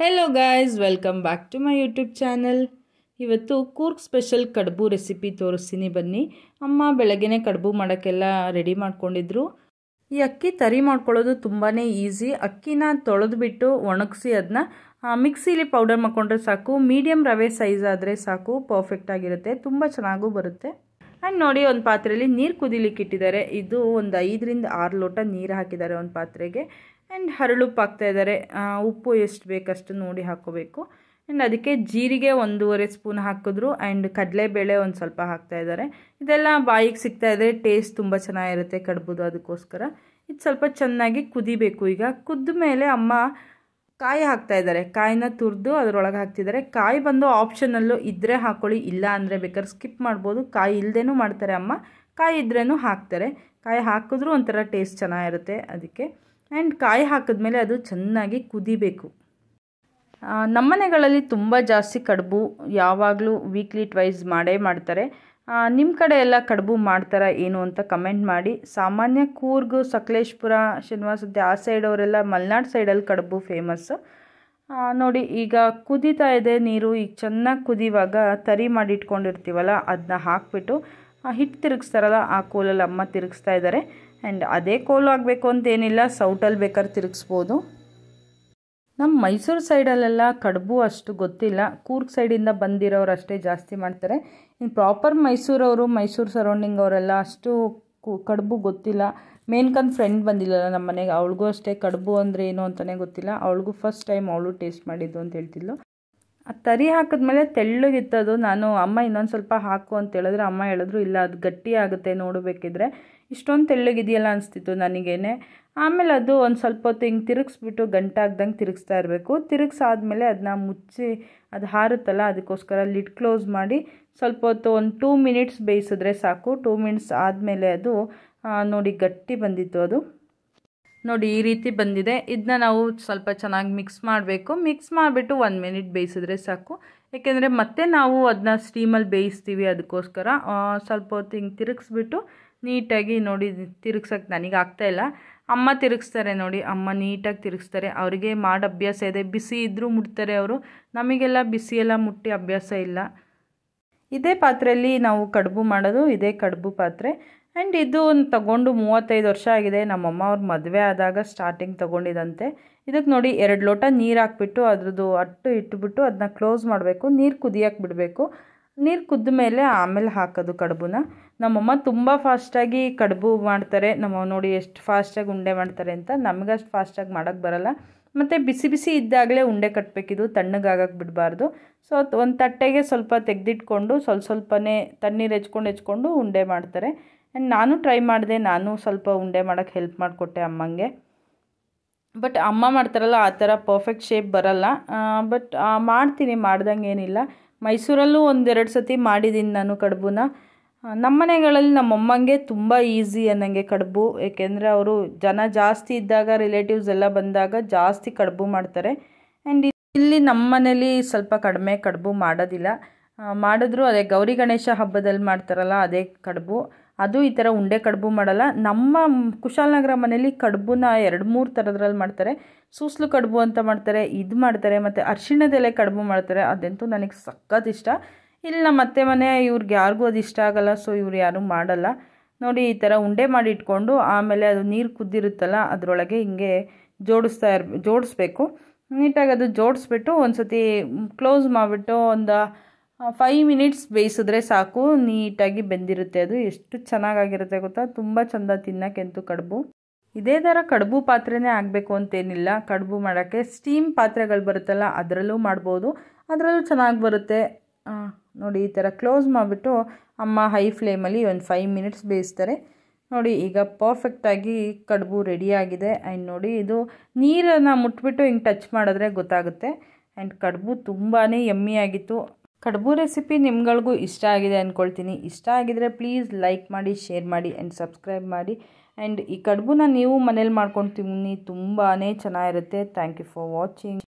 Hello guys, welcome back to my YouTube channel. ಇವತ್ತು Coorg special ಕಡುಬು recipe ತೋರಿಸ್ತೀನಿ ಬನ್ನಿ. ಅಮ್ಮ ಬೆಳಗ್ಗೆನೇ ಕಡುಬು ಮಾಡೋಕ್ಕೆಲ್ಲ ರೆಡಿ ಮಾಡ್ಕೊಂಡಿದ್ರು. ಈ ಅಕ್ಕಿ ತರಿ ಮಾಡ್ಕೊಳ್ಳೋದು ತುಂಬಾನೇ ಈಜಿ. ಅಕ್ಕಿನ ತೊಳೆದು ಬಿಟ್ಟು ಒಣಗಿಸಿ ಅದನ್ನ ಮಿಕ್ಸಿಲಿ ಪೌಡರ್ ಮಾಡ್ಕೊಂಡ್ರೆ ಸಾಕು. ಮೀಡಿಯಂ ರವೆ ಸೈಜ್ ಆದರೆ ಸಾಕು, ಪರ್ಫೆಕ್ಟ್ ಆಗಿರುತ್ತೆ, ತುಂಬ ಚೆನ್ನಾಗೂ ಬರುತ್ತೆ. ಆ್ಯಂಡ್ ನೋಡಿ, ಒಂದು ಪಾತ್ರೆಯಲ್ಲಿ ನೀರು ಕುದಿಲಿಕ್ಕೆ ಇಟ್ಟಿದ್ದಾರೆ. ಇದು ಒಂದು 5 ರಿಂದ 6 ಲೋಟ ನೀರು ಹಾಕಿದ್ದಾರೆ ಒಂದು ಪಾತ್ರೆಗೆ. ಆ್ಯಂಡ್ ಹರಳುಪ್ಪು ಹಾಕ್ತಾ ಇದ್ದಾರೆ. ಉಪ್ಪು ಎಷ್ಟು ಬೇಕಷ್ಟು ನೋಡಿ ಹಾಕ್ಕೋಬೇಕು. ಆ್ಯಂಡ್ ಅದಕ್ಕೆ ಜೀರಿಗೆ 1½ ಸ್ಪೂನ್ ಹಾಕಿದ್ರು. ಆ್ಯಂಡ್ ಕಡಲೆಬೇಳೆ ಒಂದು ಸ್ವಲ್ಪ ಹಾಕ್ತಾ ಇದ್ದಾರೆ. ಇದೆಲ್ಲ ಬಾಯಿಗೆ ಸಿಗ್ತಾ ಇದ್ದರೆ ಟೇಸ್ಟ್ ತುಂಬ ಚೆನ್ನಾಗಿರುತ್ತೆ ಕಡುಬುದು. ಅದಕ್ಕೋಸ್ಕರ ಇದು ಸ್ವಲ್ಪ ಚೆನ್ನಾಗಿ ಕುದಿಬೇಕು. ಈಗ ಕುದ್ದ ಮೇಲೆ ಅಮ್ಮ ಕಾಯಿ ಹಾಕ್ತಾ ಇದ್ದಾರೆ. ಕಾಯಿನ ತುರಿದು ಅದರೊಳಗೆ ಹಾಕ್ತಿದ್ದಾರೆ. ಕಾಯಿ ಬಂದು ಆಪ್ಷನಲ್ಲೂ ಇದ್ದರೆ ಹಾಕ್ಕೊಳ್ಳಿ, ಇಲ್ಲ ಅಂದರೆ ಬೇಕಾದ್ರೆ ಸ್ಕಿಪ್ ಮಾಡ್ಬೋದು. ಕಾಯಿ ಇಲ್ಲದೇನೂ ಮಾಡ್ತಾರೆ ಅಮ್ಮ, ಕಾಯಿ ಇದ್ರೇನೂ ಹಾಕ್ತಾರೆ. ಕಾಯಿ ಹಾಕಿದ್ರೂ ಒಂಥರ ಟೇಸ್ಟ್ ಚೆನ್ನಾಗಿರುತ್ತೆ ಅದಕ್ಕೆ. ಆ್ಯಂಡ್ ಕಾಯಿ ಹಾಕಿದ್ಮೇಲೆ ಅದು ಚೆನ್ನಾಗಿ ಕುದಿಬೇಕು. ನಮ್ಮನೆಗಳಲ್ಲಿ ತುಂಬ ಜಾಸ್ತಿ ಕಡುಬು ಯಾವಾಗಲೂ ವೀಕ್ಲಿ ಟ್ವೈಸ್ ಮಾಡೇ ಮಾಡ್ತಾರೆ. ನಿಮ್ಮ ಕಡೆ ಎಲ್ಲ ಕಡುಬು ಮಾಡ್ತಾರಾ ಏನು ಅಂತ ಕಮೆಂಟ್ ಮಾಡಿ. ಸಾಮಾನ್ಯ ಕೂರ್ಗು, ಸಕಲೇಶ್ಪುರ, ಶ್ರೀನಿವಾಸದ ಆ ಸೈಡ್ ಅವರೆಲ್ಲ ಮಲೆನಾಡು ಸೈಡಲ್ಲಿ ಕಡುಬು ಫೇಮಸ್ಸು. ನೋಡಿ, ಈಗ ಕುದೀತಾ ಇದೆ ನೀರು. ಈಗ ಚೆನ್ನಾಗಿ ಕುದಿವಾಗ ತರಿ ಮಾಡಿ ಇಟ್ಕೊಂಡಿರ್ತೀವಲ್ಲ ಅದನ್ನ ಹಾಕ್ಬಿಟ್ಟು ಹಿಟ್ಟು ತಿರುಗಿಸ್ತಾರಲ್ಲ ಆ ಕೋಲಲ್ಲಿ ಅಮ್ಮ ತಿರುಗಿಸ್ತಾ ಇದ್ದಾರೆ. ಆ್ಯಂಡ್ ಅದೇ ಕೋಲು ಆಗಬೇಕು ಅಂತೇನಿಲ್ಲ, ಸೌಟಲ್ಲಿ ಬೇಕಾದ್ರೆ ತಿರುಗಿಸ್ಬೋದು. ನಮ್ಮ ಮೈಸೂರು ಸೈಡಲ್ಲೆಲ್ಲ ಕಡುಬು ಅಷ್ಟು ಗೊತ್ತಿಲ್ಲ, ಕೂರ್ಗ್ ಸೈಡಿಂದ ಬಂದಿರೋರು ಅಷ್ಟೇ ಜಾಸ್ತಿ ಮಾಡ್ತಾರೆ. ಇನ್ನು ಪ್ರಾಪರ್ ಮೈಸೂರವರು, ಮೈಸೂರು ಸರೌಂಡಿಂಗ್ ಅವರೆಲ್ಲ ಅಷ್ಟು ಕಡುಬು ಗೊತ್ತಿಲ್ಲ. ಮೇನ್ಕನ್ ಫ್ರೆಂಡ್ ಬಂದಿಲ್ಲಲ್ಲ ನಮ್ಮ ಮನೆಗೆ, ಅವಳಿಗೂ ಅಷ್ಟೇ ಕಡುಬು ಅಂದರೆ ಏನು ಅಂತಲೇ ಗೊತ್ತಿಲ್ಲ. ಅವಳಿಗೂ ಫಸ್ಟ್ ಟೈಮ್ ಅವಳು ಟೇಸ್ಟ್ ಮಾಡಿದ್ದು ಅಂತ ಹೇಳ್ತಿದ್ಲು. ಆ ತರಿ ಹಾಕಿದ್ಮೇಲೆ ತೆಳ್ಳಗಿತ್ತದು. ನಾನು ಅಮ್ಮ ಇನ್ನೊಂದು ಸ್ವಲ್ಪ ಹಾಕು ಅಂತ ಹೇಳಿದ್ರೆ ಅಮ್ಮ ಹೇಳಿದ್ರು ಇಲ್ಲ ಅದು ಗಟ್ಟಿ ಆಗುತ್ತೆ ನೋಡಬೇಕಿದ್ರೆ, ಇಷ್ಟೊಂದು ತೆಳ್ಳಗಿದೆಯಲ್ಲ ಅನಿಸ್ತಿತ್ತು ನನಗೇನೆ. ಆಮೇಲೆ ಅದು ಒಂದು ಸ್ವಲ್ಪ ಹೊತ್ತು ಹಿಂಗೆ ತಿರುಗಿಸ್ಬಿಟ್ಟು ಗಂಟಾಗ್ದಂಗೆ ತಿರುಗಿಸ್ತಾ ಇರಬೇಕು. ತಿರುಗಿಸಾದ್ಮೇಲೆ ಅದನ್ನ ಮುಚ್ಚಿ ಅದು ಹಾರುತ್ತಲ್ಲ ಅದಕ್ಕೋಸ್ಕರ ಲಿಡ್ ಕ್ಲೋಸ್ ಮಾಡಿ ಸ್ವಲ್ಪ ಹೊತ್ತು ಒಂದು 2 ಮಿನಿಟ್ಸ್ ಬೇಯಿಸಿದ್ರೆ ಸಾಕು. 2 ಮಿನಿಟ್ಸ್ ಆದಮೇಲೆ ಅದು ನೋಡಿ ಗಟ್ಟಿ ಬಂದಿತ್ತು. ಅದು ನೋಡಿ ಈ ರೀತಿ ಬಂದಿದೆ. ಇದನ್ನ ನಾವು ಸ್ವಲ್ಪ ಚೆನ್ನಾಗಿ ಮಿಕ್ಸ್ ಮಾಡಬೇಕು. ಮಿಕ್ಸ್ ಮಾಡಿಬಿಟ್ಟು 1 ಮಿನಿಟ್ ಬೇಯಿಸಿದ್ರೆ ಸಾಕು. ಏಕೆಂದರೆ ಮತ್ತೆ ನಾವು ಅದನ್ನ ಸ್ಟೀಮಲ್ಲಿ ಬೇಯಿಸ್ತೀವಿ, ಅದಕ್ಕೋಸ್ಕರ ಸ್ವಲ್ಪ ಹೊತ್ತು ಹಿಂಗೆ ತಿರುಗಿಸ್ಬಿಟ್ಟು ನೀಟಾಗಿ ನೋಡಿ. ತಿರುಗ್ಸೋಕ್ಕೆ ನನಗೆ ಆಗ್ತಾಯಿಲ್ಲ, ಅಮ್ಮ ತಿರುಗಿಸ್ತಾರೆ ನೋಡಿ. ಅಮ್ಮ ನೀಟಾಗಿ ತಿರುಗಿಸ್ತಾರೆ, ಅವರಿಗೆ ಮಾಡೋ ಅಭ್ಯಾಸ ಇದೆ. ಬಿಸಿ ಇದ್ದರೂ ಮುಟ್ತಾರೆ ಅವರು, ನಮಗೆಲ್ಲ ಬಿಸಿಯೆಲ್ಲ ಮುಟ್ಟಿ ಅಭ್ಯಾಸ ಇಲ್ಲ. ಇದೇ ಪಾತ್ರೆಯಲ್ಲಿ ನಾವು ಕಡುಬು ಮಾಡೋದು, ಇದೇ ಕಡುಬು ಪಾತ್ರೆ. ಆ್ಯಂಡ್ ಇದು ತಗೊಂಡು 35 ವರ್ಷ ಆಗಿದೆ. ನಮ್ಮಮ್ಮ ಅವ್ರ ಮದುವೆ ಆದಾಗ ಸ್ಟಾರ್ಟಿಂಗ್ ತೊಗೊಂಡಿದ್ದಂತೆ. ಇದಕ್ಕೆ ನೋಡಿ 2 ಲೋಟ ನೀರು ಹಾಕ್ಬಿಟ್ಟು ಅದ್ರದ್ದು ಅಟ್ಟು ಇಟ್ಬಿಟ್ಟು ಅದನ್ನ ಕ್ಲೋಸ್ ಮಾಡಬೇಕು. ನೀರು ಕುದಿಯಕ್ಕೆ ಬಿಡಬೇಕು. ನೀರು ಕುದ್ದ ಮೇಲೆ ಆಮೇಲೆ ಹಾಕೋದು ಕಡುಬುನ. ನಮ್ಮಮ್ಮ ತುಂಬ ಫಾಸ್ಟಾಗಿ ಕಡುಬು ಮಾಡ್ತಾರೆ. ನಮ್ಮ ನೋಡಿ ಎಷ್ಟು ಫಾಸ್ಟಾಗಿ ಉಂಡೆ ಮಾಡ್ತಾರೆ ಅಂತ. ನಮಗಷ್ಟು ಫಾಸ್ಟಾಗಿ ಮಾಡೋಕ್ಕೆ ಬರಲ್ಲ. ಮತ್ತು ಬಿಸಿ ಬಿಸಿ ಇದ್ದಾಗಲೇ ಉಂಡೆ ಕಟ್ಟಬೇಕಿದು, ತಣ್ಣಗಾಗಕ್ಕೆ ಬಿಡಬಾರ್ದು. ಸೊ ಒಂದು ತಟ್ಟೆಗೆ ಸ್ವಲ್ಪ ತೆಗೆದಿಟ್ಕೊಂಡು ಸ್ವಲ್ಪನೇ ತಣ್ಣೀರು ಹೆಚ್ಕೊಂಡು ಉಂಡೆ ಮಾಡ್ತಾರೆ. ಆ್ಯಂಡ್ ನಾನು ಟ್ರೈ ಮಾಡಿದೆ, ನಾನು ಸ್ವಲ್ಪ ಉಂಡೆ ಮಾಡೋಕ್ಕೆ ಹೆಲ್ಪ್ ಮಾಡಿಕೊಟ್ಟೆ ಅಮ್ಮಂಗೆ. ಬಟ್ ಅಮ್ಮ ಮಾಡ್ತಾರಲ್ಲ ಆ ಥರ ಪರ್ಫೆಕ್ಟ್ ಶೇಪ್ ಬರಲ್ಲ. ಬಟ್ ಮಾಡ್ತೀನಿ, ಮಾಡ್ದಂಗೆ ಏನಿಲ್ಲ. ಮೈಸೂರಲ್ಲೂ 1-2 ಸತಿ ಮಾಡಿದ್ದೀನಿ ನಾನು ಕಡುಬುನ. ನಮ್ಮ ಮನೆಗಳಲ್ಲಿ ನಮ್ಮಮ್ಮಂಗೆ ತುಂಬ ಈಸಿ ಅನ್ನಂಗೆ ಕಡುಬು. ಏಕೆಂದರೆ ಅವರು ಜನ ಜಾಸ್ತಿ ಇದ್ದಾಗ, ರಿಲೇಟಿವ್ಸ್ ಎಲ್ಲ ಬಂದಾಗ ಜಾಸ್ತಿ ಕಡುಬು ಮಾಡ್ತಾರೆ. ಆ್ಯಂಡ್ ಇಲ್ಲಿ ನಮ್ಮ ಮನೇಲಿ ಸ್ವಲ್ಪ ಕಡಿಮೆ ಕಡುಬು ಮಾಡೋದಿಲ್ಲ. ಮಾಡಿದ್ರು ಅದೇ ಗೌರಿ ಗಣೇಶ ಹಬ್ಬದಲ್ಲಿ ಮಾಡ್ತಾರಲ್ಲ ಅದೇ ಕಡುಬು. ಅದು ಈ ಥರ ಉಂಡೆ ಕಡುಬು ಮಾಡಲ್ಲ. ನಮ್ಮ ಕುಶಾಲನಗರ ಮನೇಲಿ ಕಡುಬುನ 2-3 ಥರದ್ರಲ್ಲಿ ಮಾಡ್ತಾರೆ. ಸೂಸ್ಲು ಕಡುಬು ಅಂತ ಮಾಡ್ತಾರೆ, ಇದು ಮಾಡ್ತಾರೆ, ಮತ್ತು ಅರಿಶಿಣದೆಲೆ ಕಡುಬು ಮಾಡ್ತಾರೆ. ಅದಂತೂ ನನಗೆ ಸಖತ್ ಇಷ್ಟ. ಇಲ್ಲಿ ನಮ್ಮ ಅತ್ತೆ ಮನೆ ಇವ್ರಿಗೆ ಯಾರಿಗೂ ಅದು ಇಷ್ಟ ಆಗಲ್ಲ, ಸೊ ಇವ್ರು ಯಾರೂ ಮಾಡಲ್ಲ. ನೋಡಿ ಈ ಥರ ಉಂಡೆ ಮಾಡಿ ಇಟ್ಕೊಂಡು ಆಮೇಲೆ ಅದು ನೀರು ಕುದ್ದಿರುತ್ತಲ್ಲ ಅದರೊಳಗೆ ಹಿಂಗೆ ಜೋಡಿಸ್ಬೇಕು. ನೀಟಾಗಿ ಅದು ಜೋಡಿಸ್ಬಿಟ್ಟು ಒಂದು ಸತಿ ಕ್ಲೋಸ್ ಮಾಡಿಬಿಟ್ಟು ಒಂದು 5 ಮಿನಿಟ್ಸ್ ಬೇಯಿಸಿದ್ರೆ ಸಾಕು. ನೀಟಾಗಿ ಬೆಂದಿರುತ್ತೆ ಅದು. ಎಷ್ಟು ಚೆನ್ನಾಗಿರುತ್ತೆ ಗೊತ್ತಾ, ತುಂಬ ಚೆಂದ ತಿನ್ನೋಕ್ಕೆಂತೂ ಕಡುಬು. ಇದೇ ಥರ ಕಡುಬು ಪಾತ್ರೆನೇ ಆಗಬೇಕು ಅಂತೇನಿಲ್ಲ. ಕಡುಬು ಮಾಡೋಕ್ಕೆ ಸ್ಟೀಮ್ ಪಾತ್ರೆಗಳು ಬರುತ್ತಲ್ಲ ಅದರಲ್ಲೂ ಮಾಡ್ಬೋದು, ಅದರಲ್ಲೂ ಚೆನ್ನಾಗಿ ಬರುತ್ತೆ. ನೋಡಿ ಈ ಥರ ಕ್ಲೋಸ್ ಮಾಡಿಬಿಟ್ಟು ಅಮ್ಮ ಹೈ ಫ್ಲೇಮಲ್ಲಿ ಒಂದು 5 ಮಿನಿಟ್ಸ್ ಬೇಯಿಸ್ತಾರೆ. ನೋಡಿ ಈಗ ಪರ್ಫೆಕ್ಟಾಗಿ ಕಡುಬು ರೆಡಿಯಾಗಿದೆ. ಆ್ಯಂಡ್ ನೋಡಿ ಇದು ನೀರನ್ನು ಮುಟ್ಬಿಟ್ಟು ಹಿಂಗೆ ಟಚ್ ಮಾಡಿದ್ರೆ ಗೊತ್ತಾಗುತ್ತೆ. ಆ್ಯಂಡ್ ಕಡುಬು ತುಂಬಾ ಯಮ್ಮಿಯಾಗಿತ್ತು. ಕಡುಬು ರೆಸಿಪಿ ನಿಮ್ಗಳಿಗೂ ಇಷ್ಟ ಆಗಿದೆ ಅಂದ್ಕೊಳ್ತೀನಿ. ಇಷ್ಟ ಆಗಿದರೆ ಪ್ಲೀಸ್ ಲೈಕ್ ಮಾಡಿ, ಶೇರ್ ಮಾಡಿ ಆ್ಯಂಡ್ ಸಬ್ಸ್ಕ್ರೈಬ್ ಮಾಡಿ. ಆ್ಯಂಡ್ ಈ ಕಡುಬುನ ನೀವು ಮನೇಲಿ ಮಾಡ್ಕೊಂಡು ತಿನ್ನಿ, ತುಂಬಾ ಚೆನ್ನಾಗಿರುತ್ತೆ. Thank you for watching.